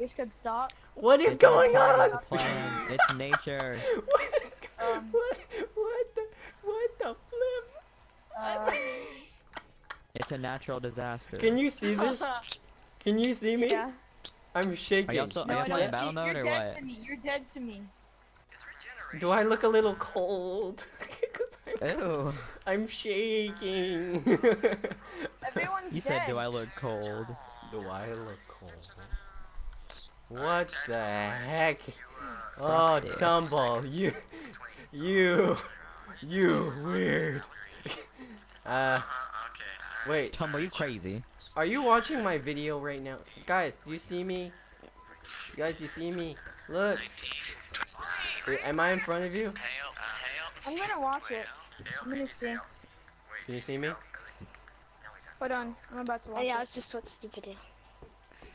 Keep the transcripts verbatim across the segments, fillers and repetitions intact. This could stop. What is it's going on? It's nature. What is going um, what, what the what the flip? Um, it's a natural disaster. Can you see this? Can you see me? Yeah. I'm shaking. Are you also, no, are you playing battle mode or what? You're dead to me. Do I look a little cold? Ew. I'm shaking. Everyone's you said, dead. Do I look cold? Do I look cold? What the heck? Oh, Tumble, you, you, you weird. Uh, wait. Tumble, you crazy? Are you watching my video right now, guys? Do you see me? You guys, do you see me? Look. Wait, am I in front of you? I'm gonna watch it. I'm gonna see. Can you see me? Hold on, I'm about to watch. Oh, yeah, it. It's just what's stupid. Is.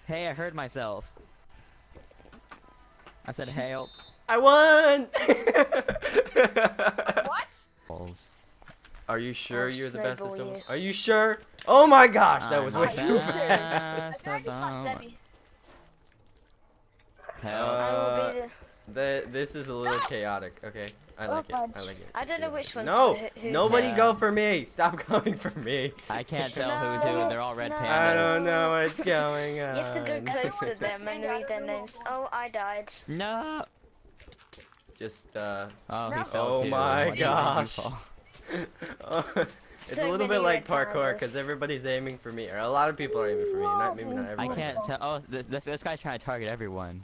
Hey, I heard myself. I said help. I won. What? Are you sure oh, you're the best? You. Are you sure? Oh my gosh, that I'm was way too fast. Uh, the, this is a little chaotic. Okay, I like oh, it. I like it. I don't know which one's no, who, nobody uh, go for me. Stop going for me. I can't tell no, who's who. They're all red no. pandas. I don't know what's going on. You have to go close to them and read their names. Oh, I died. No. Just uh. Oh, he no. fell oh too. my what gosh. oh, it's so a little bit like parkour because everybody's aiming for me, or a lot of people are aiming for me. Not maybe not everyone. I can't tell. Oh, this this, this guy's trying to target everyone.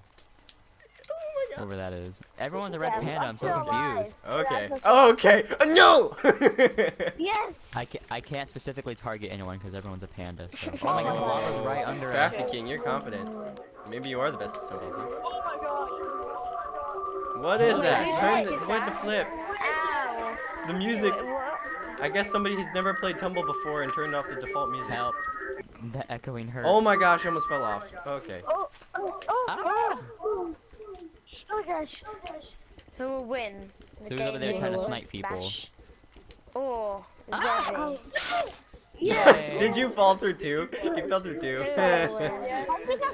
Whoever that is. Everyone's a red yeah, panda. I'm so confused. Alive. Okay. Okay. Uh, no. Yes. I can't. I can't specifically target anyone because everyone's a panda. So. Oh my God! The lava's right under us. Trafficking your confidence. Maybe you are the best at so easy. Oh my God! What is oh, that? Turn the, turn the flip. Ow. The music. I guess somebody who's never played Tumble before and turned off the default music. Help. The echoing hurts. Oh my gosh! I almost fell off. Okay. Oh. Oh. Oh. Ah. oh. Oh gosh, oh gosh. Who will win? The so who's over there trying to snipe people? Bash. Oh, ah! Yeah. Did you fall through two? You fell through two. I think I'm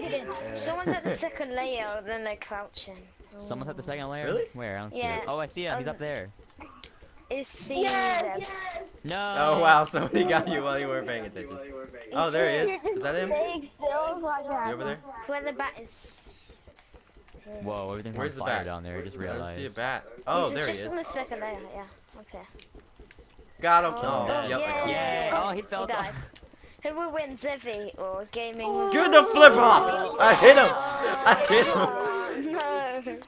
getting confident. Someone's at the second layer, then they're crouching. Someone's at the second layer? Really? Where? I don't see yeah. it. Oh, I see him. He's um, up there. Is seeing yes, yes. No. Oh wow, somebody got you while you weren't paying attention. Oh, there he is. Is that him? You over there? Where the bat is. Whoa, everything's on fire down there, I just realized. I see a bat. Oh, there he is. Just in the second layer, yeah. Okay. Got him. Oh, oh yep. Yeah. yeah. Oh, he fell down. Who will win, Zevy or gaming? Give the flip off! I hit him! I hit him! No.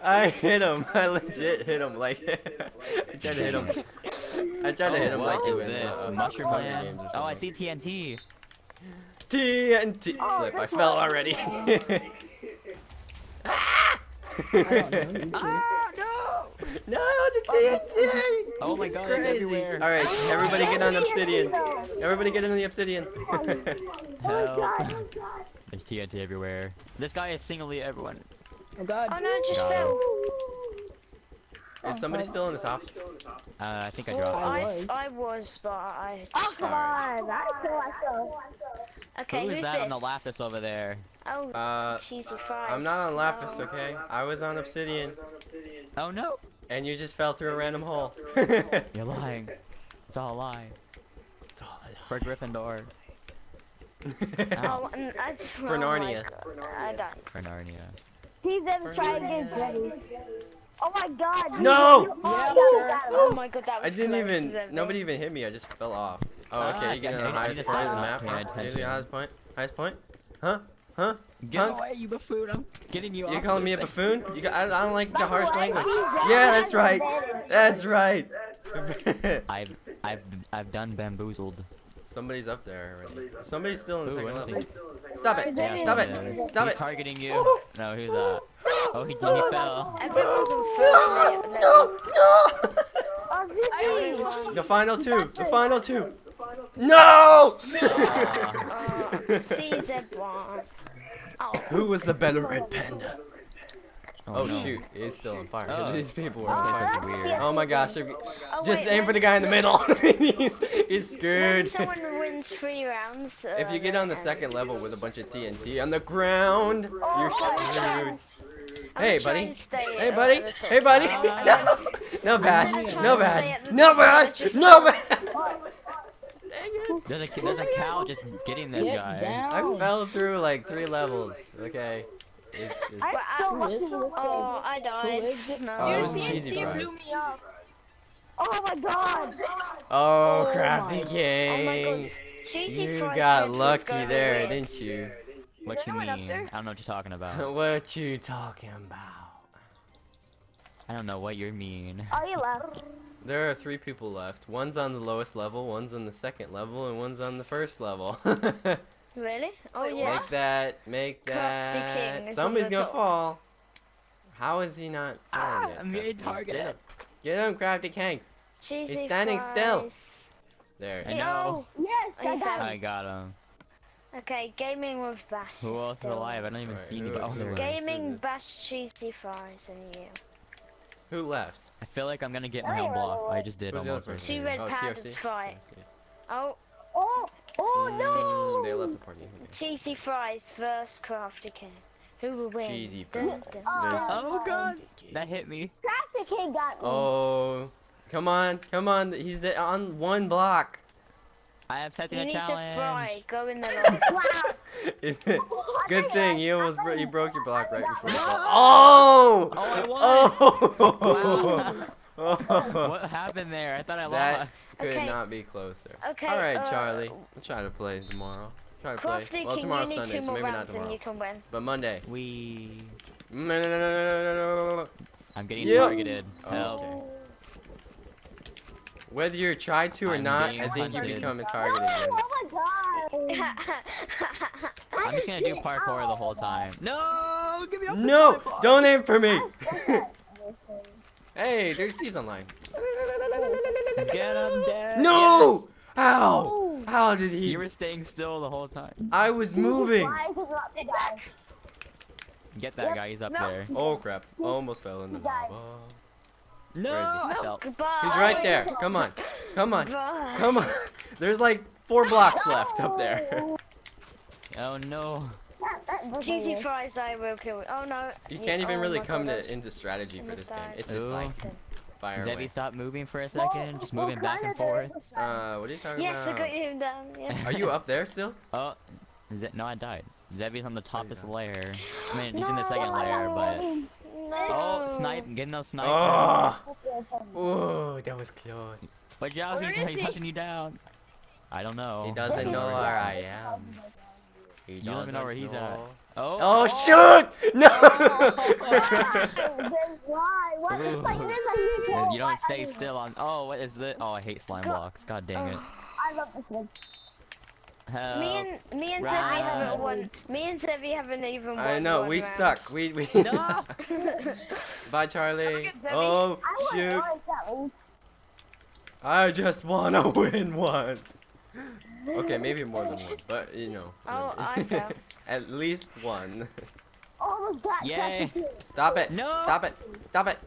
I hit him. I legit hit him. Like, I tried to hit him. I tried to hit him like this. What is this? Mushroom land? Oh, I see T N T. T N T. Flip. I fell already. Ah, no! No, the T N T! Oh my God, it's everywhere. Alright, everybody get on obsidian. Everybody get into the obsidian. Help. There's T N T everywhere. This guy is singly everyone. Oh God. Oh no, I just fell. Is somebody still in the top? Uh, I think I dropped. I, I was, but I... Oh, come on! I fell, I fell. Okay, who's, who's that this? on the Lapis over there? Oh, uh, cheesy fries. I'm not on Lapis, no. okay? I was on Obsidian. Oh no! And you just fell through a random hole. You're lying. It's all a lie. It's all a lie. For Gryffindor. oh, I just, For Narnia. I died. For Narnia. See them trying to get ready. Oh my God! No! You, oh, yeah, oh my God, that was I didn't even. Them, nobody even hit me. I just fell off. Oh, okay, uh, you get to the highest point in the map. You're the highest point? Highest point? Huh? Huh? Get huh? away, you buffoon. I'm getting you off. You calling me a buffoon? You got, I, I don't like the harsh language. Yeah, that's right. That's right. I've, I've, I've done bamboozled. Somebody's up there already. Somebody's still in the second level. Stop it. Yeah, Stop it. There. Stop He's it. targeting you. No, who's that? Oh, he, he fell. No, no, no. The final two. The final two. No! Who was the better red panda? Oh, oh no. shoot, it's still on fire. Oh. These people are oh, weird. Weird. Oh my gosh, oh, just wait, aim for the guy in the middle. he's, he's scared. When someone wins rounds, free rounds. Uh, if you get on the second level with a bunch of T N T on the ground, oh, you're screwed. Hey buddy. Hey buddy. Hey buddy. No. No bash. No bash. No bash. No bash. There's a there's a cow just getting this guy. I fell through like three levels. Okay. It's, it's... I'm so is oh, I died. No. Oh, it was cheesy fries. Oh my god! Oh, crafty oh king! Oh you got lucky there, didn't you? What you mean? I don't know what you're talking about. What you talking about? I don't know what you mean. Are you left? There are three people left. One's on the lowest level, one's on the second level, and one's on the first level. Really? Oh yeah. Make that, make that. Somebody's gonna fall. How is he not falling yet? I'm getting targeted. Get him, Crafty King. He's standing still. There. I know. Yes, I got him. I got him. Okay, gaming with Bash. Who else is alive? I don't even see anybody. Gaming, Bash, Cheesy Fries, and you. Who left? I feel like I'm gonna get my own block. I just did almost. Two red powders fight. Oh. Oh. Oh no! They left the party. Cheesy Fries versus Crafty King. Who will win? Cheesy Fries. Oh god! That hit me. Crafty King got me. Oh, come on, come on! He's on one block. I accepted the challenge. You need to fry. Go in the line. Good thing you almost bro you broke your block right before. Oh! Oh! I won. Oh! Wow. Oh. What happened there? I thought I lost. That could okay. not be closer. Okay. All right, uh, Charlie. I'll try to play tomorrow. Try to Crafty play. Well, tomorrow's Sunday, so maybe not tomorrow. You can win. But Monday. We. No, no, no, no, no, no. I'm getting yep. targeted. Oh, Help. Okay. Whether you try to or I'm not, I think hunted. you become a target. Oh, oh my god! I'm just gonna do parkour the whole time. No! Give me up no! Don't aim for me! Hey, there's Steve's online. Get him dead. No! Yes. How? How did he? You were staying still the whole time. I was moving. Get that yep. guy. He's up no. there. Oh crap! See, almost fell in the lava. No! I fell. Goodbye. He's right there. Come on, come on, Bye. come on. There's like four blocks no. left up there. Oh no. Cheesy Fries, I will kill it. Oh no! You can't even oh, really come to, into strategy for this game. It's just Ooh. like fire. Zevy, stop moving for a second. Well, just moving well, back and forth. Uh, what are you talking yes, about? Yes, I got him down. Yeah. Are you up there still? Oh, Ze no, I died. Zevy's on the topest oh, layer. I mean, he's no, in the second layer, but no. oh, snipe! Getting those snipes. Oh, oh that was close. But yeah, he's, he's hunting you down. I don't know. He doesn't know where I am. You don't even know where he's at. Oh, oh shoot! No! You don't stay still on. Oh, what is this? Oh, I hate slime blocks. God dang it. I love this one. Help. Me and me and Zevy haven't won. Me and Zevy haven't even won. I know. We stuck. We we. No. Bye, Charlie. Oh shoot! I just wanna win one. Okay, maybe more than one, but you know. Oh, I know. At least one. Almost got Yay! Stop it! No! Stop it! Stop it!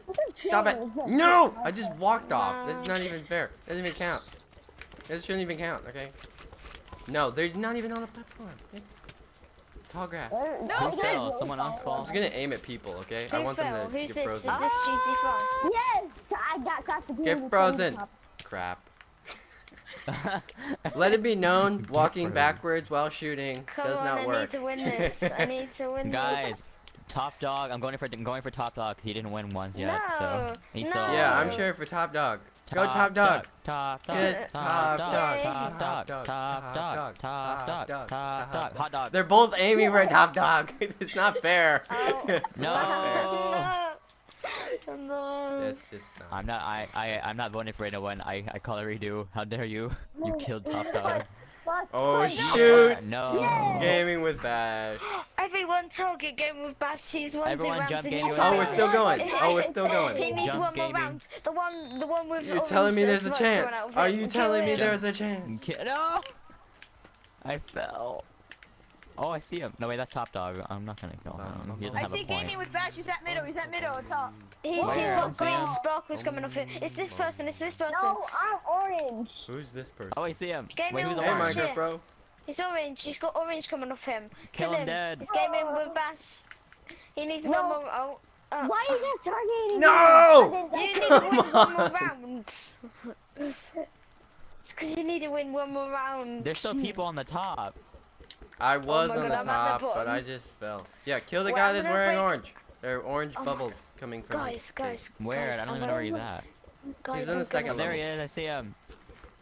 Stop it! No! I just walked off. That's not even fair. Doesn't even count. This shouldn't even count. Okay. No, they're not even on a platform. Tall grass. No! Who fell? Someone else fell. I'm just gonna aim at people. Okay. Who I want fell? them to Who's get this? frozen. Is this cheesy fun? Yes! I got got to get frozen. Crap. Let it be known, walking backwards while shooting Come does not on, work. I need to win this. I need to win Guys, this. Guys, top dog. I'm going for I'm going for top dog because he didn't win once yet. No, so he's no. still Yeah, I'm cheering for top dog. Go top dog. Top dog. Top dog. Top dog. Top dog. Top dog. Top dog. Hot dog. They're both aiming for top dog. It's not fair. Oh. No. No. That's just not I'm not I, I I'm not voting for anyone. I I call it redo. How dare you? You killed Top Dog. Oh shoot! No. Yay. Gaming with Bash. Everyone target game with Bash. He's one zero rounds. Oh, we're still going. Oh, we're still going. He needs jump one gaming. more round. The one the one with You're telling me there's a chance. Are you telling me there's a chance? No. I fell. Oh, I see him. No, wait, that's top dog. I'm not gonna kill him. He doesn't have a point. I see gaming with Bash. He's at middle. He's at middle. It's up. He's, he's got green sparkles coming off him. It's this person. It's this person. No, I'm orange. Who's this person? Oh, I see him. Gaming with Bash. Hey, Minecraft, bro. He's orange. He's got orange coming off him. Kill, kill him. him. Dead. He's gaming with Bash. He needs no. one more. Oh. Uh, Why is that targeting? No! You need to win one more round. It's because you need to win one more round. There's still people on the top. I was oh on God, the I'm top, the but I just fell. Yeah, kill the Wait, guy that's wearing break... orange. There are orange oh bubbles coming from guys, me. Guys, guys, Where? Guys, I don't I'm even know where he's at. Guys, he's in I'm the second level. There he is, I see him.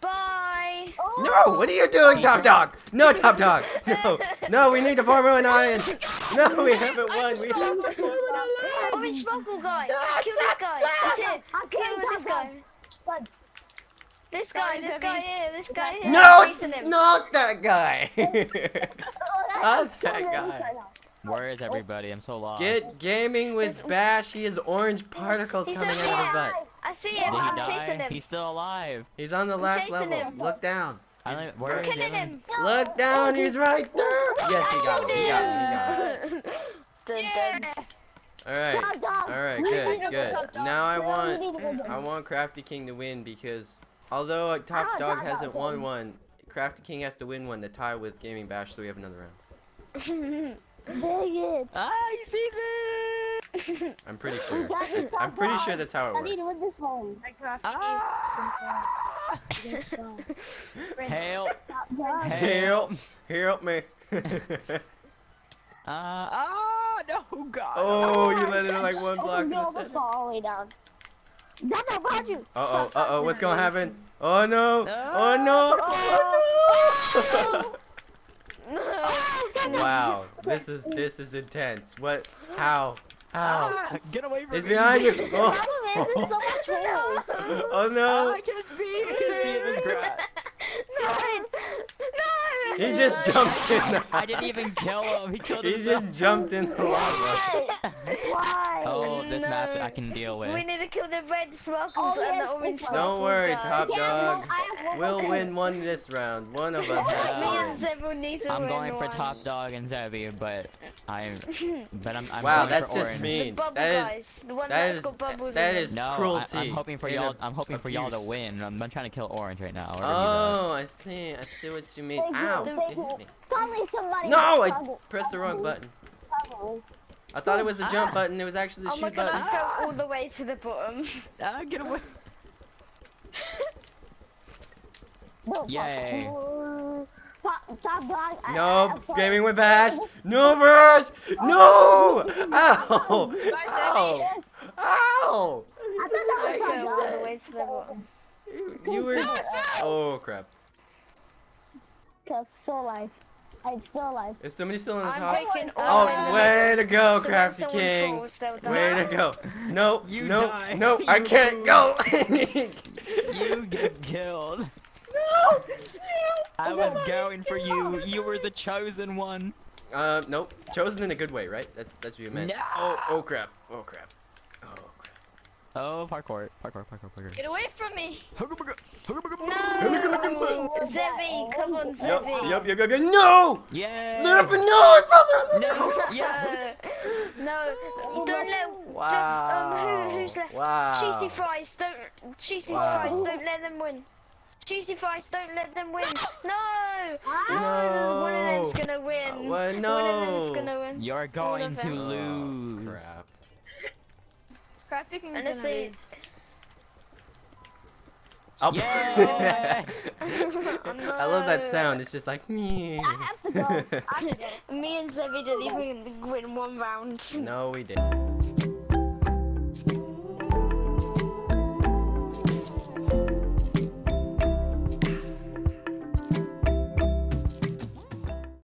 Bye! Oh. No, what are you doing, Top Dog? No, Top Dog! No, no, we need to farm an iron! No, we haven't won! We haven't won! Orange sparkle guy! No, kill this guy! That's it! I'll kill this guy! This guy, this guy here, this guy here. No, it's not that guy. That's that guy. Where is everybody? I'm so lost. Get gaming with Bash. He has orange particles coming out of his butt. I see him. I'm chasing him. He's still alive. He's on the last level. Look down. We're killing him. Look down. He's right there. Yes, he got him. He got him. He got him. All right. All right. Good. Good. Now I want, I want Crafty King to win because. Although Top oh, Dog hasn't won dog. one, Crafty King has to win one to tie with Gaming Bash, so we have another round. Dang it! Ah, you see me! I'm pretty sure. I'm pretty sure that's how it works. I need to win this one. Ah! Help! Help! Help me! uh, oh no, God! Oh, you let it like one block. No, let's go all the way down. Uh-oh, uh-oh, what's gonna happen? Oh no! Oh no! Oh no! Wow, this is this is intense. What? How? How? Get away from me! It's behind you! Oh, oh no! I can see! I can see it was grass. No! No! He just jumped in. I didn't even kill him. He killed himself. He just jumped in the lava. Why? Oh, this no. map I can deal with. We need to kill the red sparkles oh, and the orange sparkles. Don't worry, Top Dog. Yes, we'll win one this round. One of us has to win. Need to I'm win going one. for Top Dog and Zevy, but I'm. But I'm. I'm wow, going that's for just orange. mean. The that is. The one that is. Got bubbles that is no, cruelty. I, I'm hoping for y'all. I'm hoping abuse. for y'all to win. I'm, I'm trying to kill orange right now. Oh, I see. I see what you mean. Thank Ow! You, it hit me. Call somebody. No, I pressed the wrong button. I thought it was the jump ah. button. It was actually the oh shoot my God, button. I'm going all the way to the bottom. Ah, get away! Yay! No, gaming with Bash. No, Bash. No! Ow! Ow! Ow! I thought that was going all the way to the bottom. You, you were. Oh crap! That's so light. I'm still alive. Is somebody still in the top? Oh, way to go, Crafty King. Way to go. No, you no, no, I can't go. You get killed. No. I was going for you. You were the chosen one. Uh, nope. Chosen in a good way, right? That's that's what you meant. Oh, oh crap. Oh crap. Oh crap. Oh parkour. Parkour. Parkour. Parkour. Get away from me. No! Zevy, come on, Zevy. Yup, yup, yup, yup. No! Yeah! No, I fell there on the No! Yes! No, don't let. Wow. Don't, um, who, who's left? Wow. Cheesy fries, don't. Cheesy wow. fries, don't let them win. Cheesy fries, don't let them win. No! No! One of them's gonna win. Well, no. One of them's gonna win. You're going to lose. Oh, crap. Crap, honestly. Yeah. No. I love that sound. It's just like me. I have to go. I have to go. Me and Zevy didn't even win one round. No, we didn't.